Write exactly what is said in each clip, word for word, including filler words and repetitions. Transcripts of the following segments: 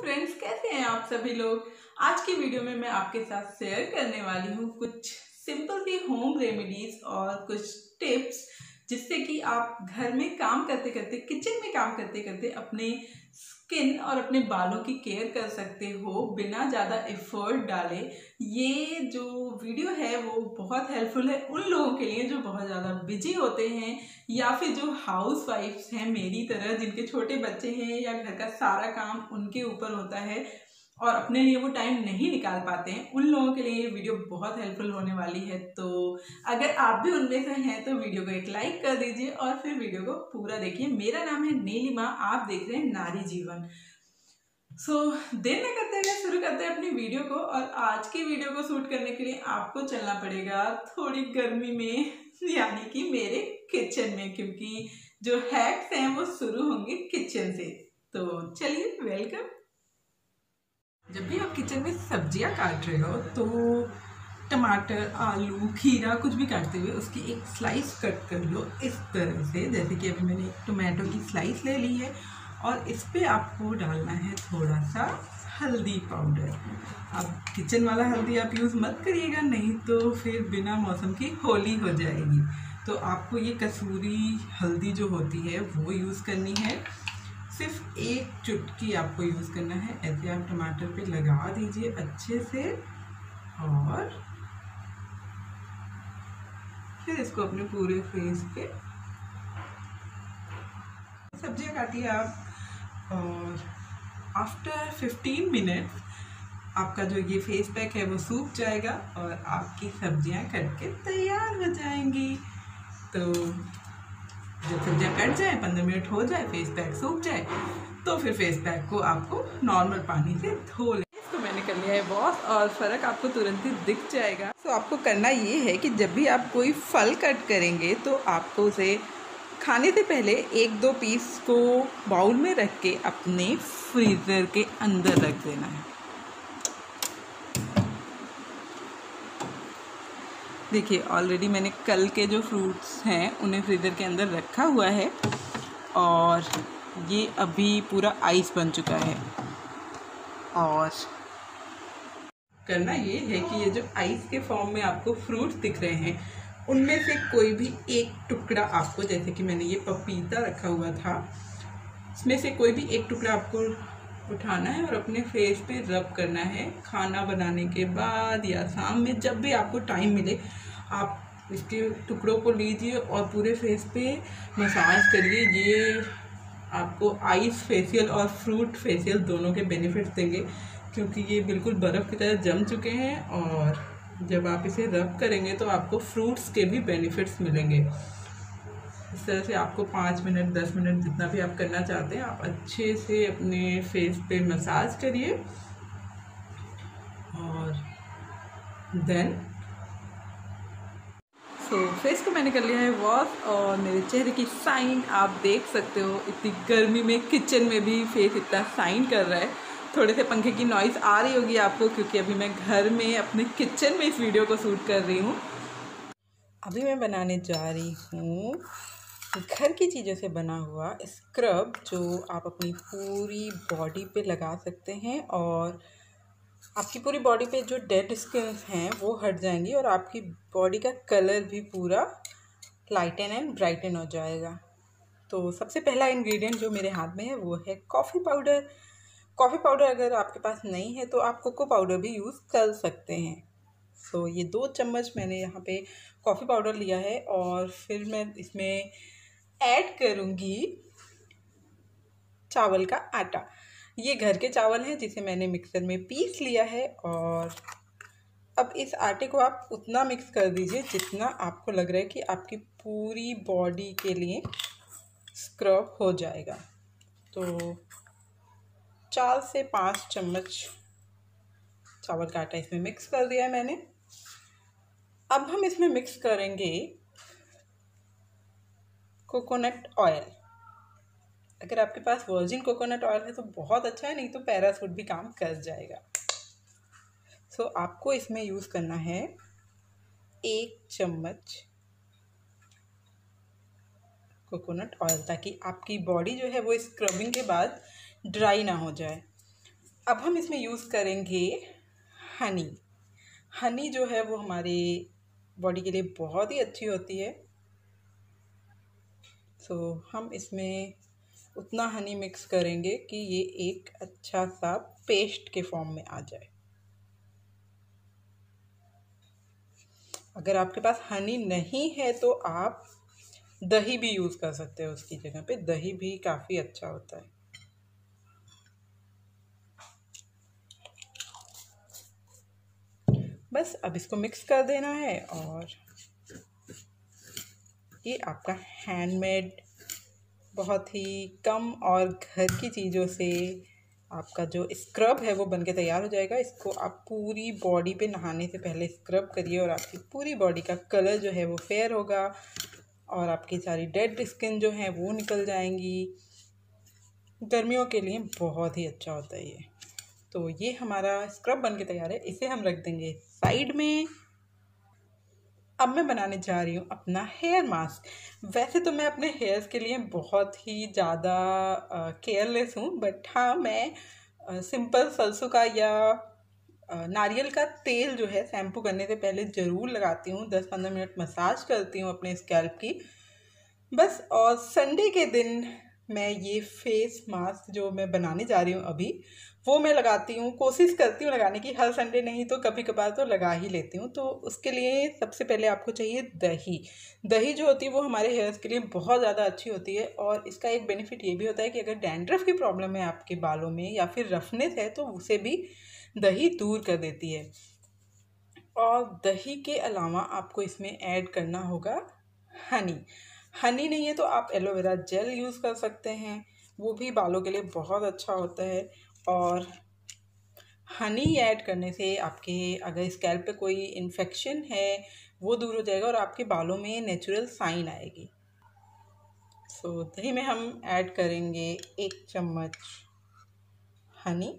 Friends, कैसे हैं आप सभी लोग। आज की वीडियो में मैं आपके साथ शेयर करने वाली हूँ कुछ सिंपल सी होम रेमेडीज और कुछ टिप्स, जिससे कि आप घर में काम करते करते, किचन में काम करते करते अपने स्किन और अपने बालों की केयर कर सकते हो बिना ज़्यादा एफर्ट डाले। ये जो वीडियो है वो बहुत हेल्पफुल है उन लोगों के लिए जो बहुत ज़्यादा बिजी होते हैं या फिर जो हाउस वाइफ्स हैं मेरी तरह, जिनके छोटे बच्चे हैं या घर का सारा काम उनके ऊपर होता है और अपने लिए वो टाइम नहीं निकाल पाते हैं। उन लोगों के लिए ये वीडियो बहुत हेल्पफुल होने वाली है। तो अगर आप भी उनमें से हैं तो वीडियो को एक लाइक कर दीजिए और फिर वीडियो को पूरा देखिए। मेरा नाम है नीलिमा, आप देख रहे हैं नारी जीवन। सो so, देर न करते हुए शुरू करते हैं अपनी वीडियो को। और आज की वीडियो को शूट करने के लिए आपको चलना पड़ेगा थोड़ी गर्मी में, यानी कि मेरे किचन में, क्योंकि जो हैक्स हैं वो शुरू होंगे किचन से। तो चलिए, वेलकम। जब भी आप किचन में सब्जियां काट रहे हो तो टमाटर, आलू, खीरा कुछ भी काटते हुए उसकी एक स्लाइस कट कर लो इस तरह से। जैसे कि अभी मैंने एक टोमेटो की स्लाइस ले ली है और इस पर आपको डालना है थोड़ा सा हल्दी पाउडर। अब किचन वाला हल्दी आप यूज़ मत करिएगा, नहीं तो फिर बिना मौसम की होली हो जाएगी। तो आपको ये कसूरी हल्दी जो होती है वो यूज़ करनी है। सिर्फ एक चुटकी आपको यूज़ करना है। ऐसे आप टमाटर पे लगा दीजिए अच्छे से और फिर इसको अपने पूरे फेस पे। सब्जियाँ काटिए आप और आफ्टर फिफ्टीन मिनट्स आपका जो ये फेस पैक है वो सूख जाएगा और आपकी सब्जियाँ कट के तैयार हो जाएंगी। तो जब सब्जियाँ कट जाए, पंद्रह मिनट हो जाए, फेस पैक सूख जाए, तो फिर फेस पैक को आपको नॉर्मल पानी से धो लें। इसको मैंने कर लिया है वॉश और फ़र्क आपको तुरंत ही दिख जाएगा। तो आपको करना ये है कि जब भी आप कोई फल कट करेंगे तो आपको उसे खाने से पहले एक दो पीस को बाउल में रख के अपने फ्रीज़र के अंदर रख देना है। देखिए, ऑलरेडी मैंने कल के जो फ्रूट्स हैं उन्हें फ्रीज़र के अंदर रखा हुआ है और ये अभी पूरा आइस बन चुका है। और करना ये है कि ये जो आइस के फॉर्म में आपको फ्रूट्स दिख रहे हैं उनमें से कोई भी एक टुकड़ा आपको, जैसे कि मैंने ये पपीता रखा हुआ था, इसमें से कोई भी एक टुकड़ा आपको उठाना है और अपने फेस पे रब करना है। खाना बनाने के बाद या शाम में जब भी आपको टाइम मिले आप इसके टुकड़ों को लीजिए और पूरे फेस पे मसाज करिए। ये आपको आइस फेशियल और फ्रूट फेशियल दोनों के बेनिफिट्स देंगे, क्योंकि ये बिल्कुल बर्फ़ की तरह जम चुके हैं और जब आप इसे रब करेंगे तो आपको फ्रूट्स के भी बेनिफिट्स मिलेंगे। इस तरह से आपको पाँच मिनट, दस मिनट, जितना भी आप करना चाहते हैं, आप अच्छे से अपने फेस पे मसाज करिए और देन सो so, फेस को मैंने कर लिया है वॉश और मेरे चेहरे की शाइन आप देख सकते हो। इतनी गर्मी में किचन में भी फेस इतना शाइन कर रहा है। थोड़े से पंखे की नॉइज़ आ रही होगी आपको, क्योंकि अभी मैं घर में अपने किचन में इस वीडियो को शूट कर रही हूँ। अभी मैं बनाने जा रही हूँ घर की चीज़ों से बना हुआ स्क्रब, जो आप अपनी पूरी बॉडी पे लगा सकते हैं और आपकी पूरी बॉडी पे जो डेड स्किन हैं वो हट जाएंगी और आपकी बॉडी का कलर भी पूरा लाइटन एंड ब्राइटन हो जाएगा। तो सबसे पहला इन्ग्रीडियंट जो मेरे हाथ में है वो है कॉफ़ी पाउडर। कॉफ़ी पाउडर अगर आपके पास नहीं है तो आप कोको पाउडर भी यूज़ कर सकते हैं। सो so, ये दो चम्मच मैंने यहाँ पे कॉफ़ी पाउडर लिया है और फिर मैं इसमें ऐड करूँगी चावल का आटा। ये घर के चावल हैं जिसे मैंने मिक्सर में पीस लिया है और अब इस आटे को आप उतना मिक्स कर दीजिए जितना आपको लग रहा है कि आपकी पूरी बॉडी के लिए स्क्रब हो जाएगा। तो चार से पाँच चम्मच चावल का आटा इसमें मिक्स कर दिया है मैंने। अब हम इसमें मिक्स करेंगे कोकोनट ऑयल। अगर आपके पास वर्जिन कोकोनट ऑयल है तो बहुत अच्छा है, नहीं तो पैराशूट भी काम कर जाएगा। सो so, आपको इसमें यूज़ करना है एक चम्मच कोकोनट ऑयल, ताकि आपकी बॉडी जो है वो स्क्रबिंग के बाद ड्राई ना हो जाए। अब हम इसमें यूज़ करेंगे हनी। हनी जो है वो हमारे बॉडी के लिए बहुत ही अच्छी होती है। सो हम इसमें उतना हनी मिक्स करेंगे कि ये एक अच्छा सा पेस्ट के फॉर्म में आ जाए। अगर आपके पास हनी नहीं है तो आप दही भी यूज़ कर सकते हो, उसकी जगह पे दही भी काफ़ी अच्छा होता है। बस अब इसको मिक्स कर देना है और ये आपका हैंडमेड, बहुत ही कम और घर की चीज़ों से आपका जो स्क्रब है वो बनके तैयार हो जाएगा। इसको आप पूरी बॉडी पे नहाने से पहले स्क्रब करिए और आपकी पूरी बॉडी का कलर जो है वो फेयर होगा और आपकी सारी डेड स्किन जो है वो निकल जाएंगी। गर्मियों के लिए बहुत ही अच्छा होता है ये। तो ये हमारा स्क्रब बन के तैयार है, इसे हम रख देंगे साइड में। अब मैं बनाने जा रही हूँ अपना हेयर मास्क। वैसे तो मैं अपने हेयर्स के लिए बहुत ही ज़्यादा केयरलेस हूँ, बट हाँ मैं आ, सिंपल सरसों का या आ, नारियल का तेल जो है शैम्पू करने से पहले ज़रूर लगाती हूँ। दस पंद्रह मिनट मसाज करती हूँ अपने स्कैल्प की बस। और संडे के दिन मैं ये फेस मास्क जो मैं बनाने जा रही हूँ अभी, वो मैं लगाती हूँ, कोशिश करती हूँ लगाने की। हर संडे नहीं तो कभी कभार तो लगा ही लेती हूँ। तो उसके लिए सबसे पहले आपको चाहिए दही। दही जो होती है वो हमारे हेयर्स के लिए बहुत ज़्यादा अच्छी होती है और इसका एक बेनिफिट ये भी होता है कि अगर डैंड्रफ की प्रॉब्लम है आपके बालों में या फिर रफनेस है तो उसे भी दही दूर कर देती है। और दही के अलावा आपको इसमें ऐड करना होगा हनी। हनी नहीं है तो आप एलोवेरा जेल यूज़ कर सकते हैं, वो भी बालों के लिए बहुत अच्छा होता है। और हनी ऐड करने से आपके अगर स्कैल्प पे कोई इन्फेक्शन है वो दूर हो जाएगा और आपके बालों में नेचुरल शाइन आएगी। सो दही में हम ऐड करेंगे एक चम्मच हनी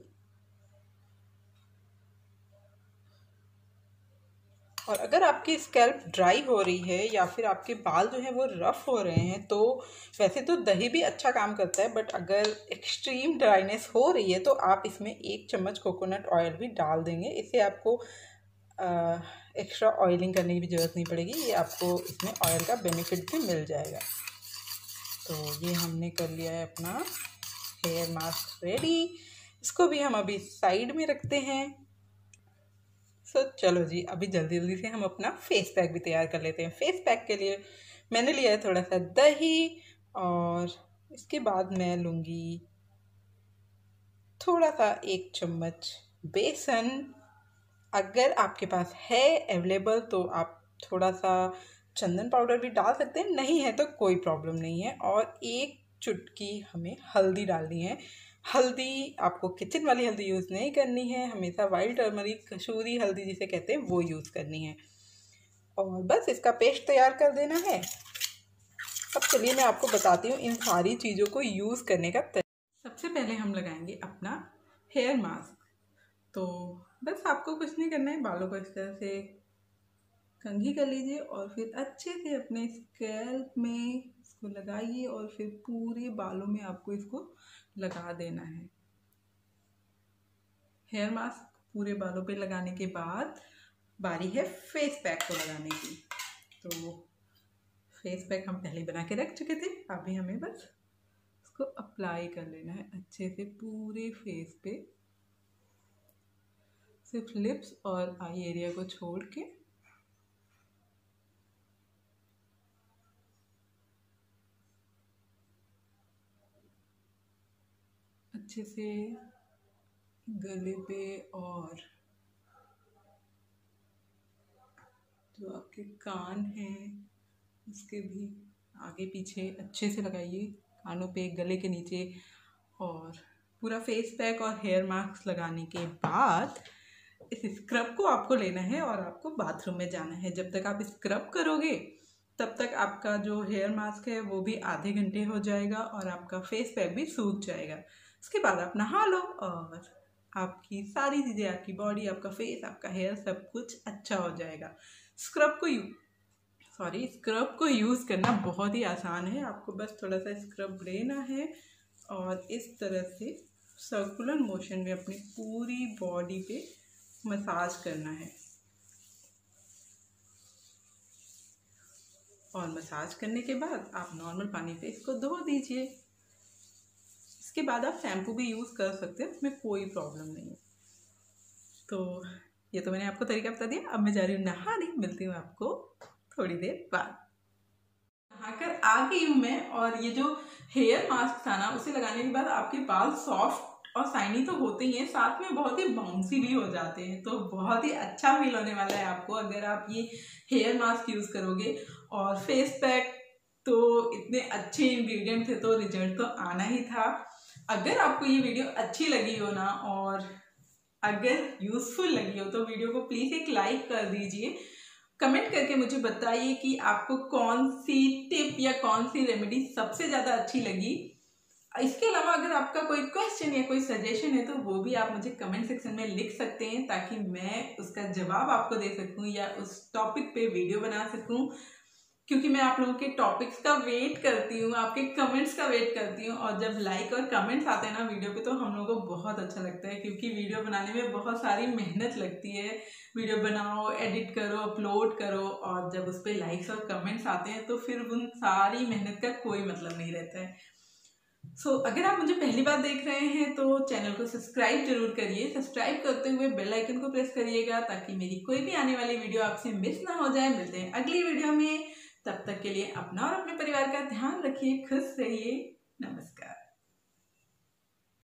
और अगर आपकी स्कैल्प ड्राई हो रही है या फिर आपके बाल जो हैं वो रफ़ हो रहे हैं तो वैसे तो दही भी अच्छा काम करता है, बट अगर एक्सट्रीम ड्राइनेस हो रही है तो आप इसमें एक चम्मच कोकोनट ऑयल भी डाल देंगे। इससे आपको एक्स्ट्रा ऑयलिंग करने की भी ज़रूरत नहीं पड़ेगी, ये आपको इसमें ऑयल का बेनिफिट भी मिल जाएगा। तो ये हमने कर लिया है अपना हेयर मास्क रेडी। इसको भी हम अभी साइड में रखते हैं। तो चलो जी अभी जल्दी जल्दी से हम अपना फेस पैक भी तैयार कर लेते हैं। फेस पैक के लिए मैंने लिया है थोड़ा सा दही और इसके बाद मैं लूँगी थोड़ा सा एक चम्मच बेसन। अगर आपके पास है अवेलेबल तो आप थोड़ा सा चंदन पाउडर भी डाल सकते हैं, नहीं है तो कोई प्रॉब्लम नहीं है। और एक चुटकी हमें हल्दी डालनी है। हल्दी आपको किचन वाली हल्दी यूज़ नहीं करनी है, हमेशा वाइल्ड टर्मरिक कसूरी हल्दी जिसे कहते हैं वो यूज़ करनी है। और बस इसका पेस्ट तैयार कर देना है। अब चलिए मैं आपको बताती हूँ इन सारी चीज़ों को यूज़ करने का तरीका। सबसे पहले हम लगाएंगे अपना हेयर मास्क। तो बस आपको कुछ नहीं करना है, बालों को इस तरह से कंघी कर लीजिए और फिर अच्छे से अपने स्कैल्प में इसको लगाइए और फिर पूरे बालों में आपको इसको लगा देना है। हेयर मास्क पूरे बालों पे लगाने के बाद बारी है फेस पैक को लगाने की। तो फेस पैक हम पहले बना के रख चुके थे, अभी हमें बस इसको अप्लाई कर लेना है अच्छे से पूरे फेस पे, सिर्फ लिप्स और आई एरिया को छोड़ के। अच्छे से गले पे और जो आपके कान हैं उसके भी आगे पीछे अच्छे से लगाइए, कानों पे, गले के नीचे। और पूरा फेस पैक और हेयर मास्क लगाने के बाद इस स्क्रब को आपको लेना है और आपको बाथरूम में जाना है। जब तक आप स्क्रब करोगे तब तक आपका जो हेयर मास्क है वो भी आधे घंटे हो जाएगा और आपका फेस पैक भी सूख जाएगा। उसके बाद आप नहा लो और आपकी सारी चीज़ें, आपकी बॉडी, आपका फेस, आपका हेयर सब कुछ अच्छा हो जाएगा। स्क्रब को यू सॉरी स्क्रब को यूज़ करना बहुत ही आसान है। आपको बस थोड़ा सा स्क्रब लेना है और इस तरह से सर्कुलर मोशन में अपनी पूरी बॉडी पे मसाज करना है। और मसाज करने के बाद आप नॉर्मल पानी पे इसको धो दीजिए। इसके बाद आप शैम्पू भी यूज़ कर सकते हैं, उसमें कोई प्रॉब्लम नहीं है। तो ये तो मैंने आपको तरीका बता दिया। अब मैं जा रही हूँ नहाने, मिलती हूँ आपको थोड़ी देर बाद। नहाकर आ गई हूँ मैं, और ये जो हेयर मास्क था ना, उसे लगाने के बाद आपके बाल सॉफ्ट और साइनी तो होते ही हैं, साथ में बहुत ही बाउंसी भी हो जाते हैं। तो बहुत ही अच्छा फील होने वाला है आपको अगर आप ये हेयर मास्क यूज़ करोगे। और फेस पैक तो इतने अच्छे इंग्रेडिएंट थे, तो रिजल्ट तो आना ही था। अगर आपको ये वीडियो अच्छी लगी हो ना, और अगर यूज़फुल लगी हो, तो वीडियो को प्लीज़ एक लाइक कर दीजिए। कमेंट करके मुझे बताइए कि आपको कौन सी टिप या कौन सी रेमेडी सबसे ज़्यादा अच्छी लगी। इसके अलावा अगर आपका कोई क्वेश्चन या कोई सजेशन है, तो वो भी आप मुझे कमेंट सेक्शन में लिख सकते हैं, ताकि मैं उसका जवाब आपको दे सकूं या उस टॉपिक पे वीडियो बना सकूं। क्योंकि मैं आप लोगों के टॉपिक्स का वेट करती हूं, आपके कमेंट्स का वेट करती हूं। और जब लाइक और कमेंट्स आते हैं ना वीडियो पे, तो हम लोगों को बहुत अच्छा लगता है, क्योंकि वीडियो बनाने में बहुत सारी मेहनत लगती है। वीडियो बनाओ, एडिट करो, अपलोड करो, और जब उस पर लाइक्स और कमेंट्स आते हैं, तो फिर उन सारी मेहनत का कोई मतलब नहीं रहता है। सो so, अगर आप मुझे पहली बार देख रहे हैं, तो चैनल को सब्सक्राइब जरूर करिए। सब्सक्राइब करते हुए बेल आइकन को प्रेस करिएगा, ताकि मेरी कोई भी आने वाली वीडियो आपसे मिस ना हो जाए। मिलते हैं अगली वीडियो में, तब तक के लिए अपना और अपने परिवार का ध्यान रखिए, खुश रहिए, नमस्कार।